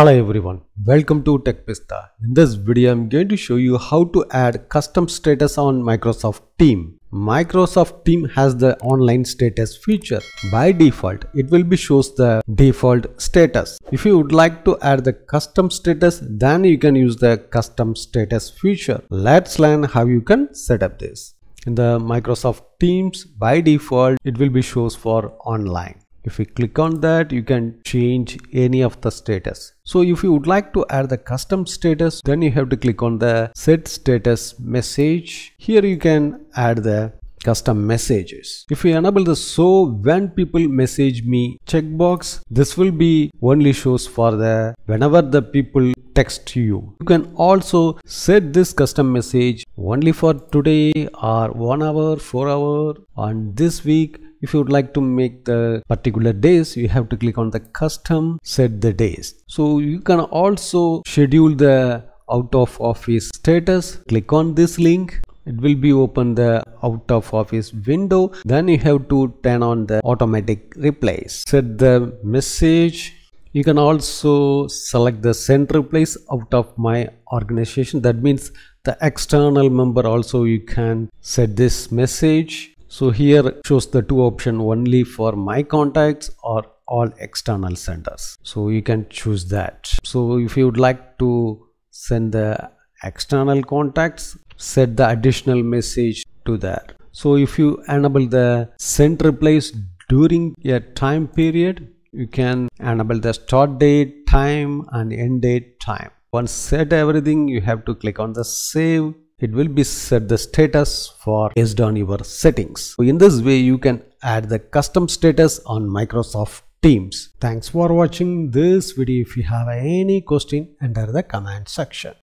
Hello everyone, welcome to techpista. In this video I'm going to show you how to add custom status on Microsoft Teams. Microsoft Teams has the online status feature. By default, it will be shows the default status. If you would like to add the custom status, then you can use the custom status feature. Let's learn how you can set up this. In the Microsoft Teams, by default, it will be shows for online. If you click on that, you can change any of the status. So if you would like to add the custom status, then you have to click on the set status message. Here you can add the custom messages. If you enable the so when people message me checkbox, this will be only shows for the whenever the people text you. You can also set this custom message only for today or 1 hour, 4 hour, and this week. If you would like to make the particular days, you have to click on the custom set the days. So you can also schedule the out of office status. Click on this link. It will be open the out of office window. Then you have to turn on the automatic replies. Set the message. You can also select the send replies out of my organization. That means the external member also you can set this message. So here shows the two options, only for my contacts or all external senders. So you can choose that. So if you would like to send the external contacts, set the additional message to that. So if you enable the send replies during a time period, you can enable the start date, time and end date, time. Once set everything, you have to click on the save. It will be set the status for based on your settings. So in this way, you can add the custom status on Microsoft Teams. Thanks for watching this video. If you have any question, enter the comment section.